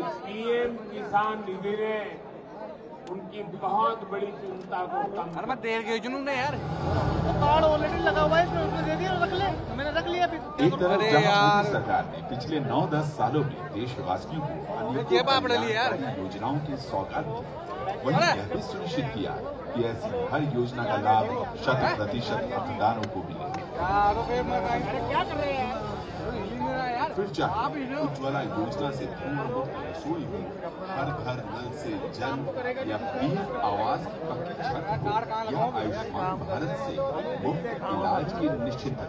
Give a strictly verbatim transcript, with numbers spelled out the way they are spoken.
PM किसान निधि ने उनकी बहुत बड़ी चिंता को कम देर गई जुनून यार कार्ड ऑलरेडी लगा हुआ है इसमें, उसमें दे दिया, रख ले, मैंने रख लिया। एक तरफ जहां सरकार ने पिछले नौ दस सालों में देशवासियों को अन्य योजनाओं की सौगात दी, वहीं यह भी सुनिश्चित किया कि ऐसी हर योजना का लाभ शत प्रतिशत मतदारों को मिले। फिर चाहे उज्ज्वला योजना से पूर्व रसोई हो, हर घर नल से जल या पीएम आवास की पक्की छत हो या आयुष्मान भारत से मुफ्त इलाज की निश्चितता।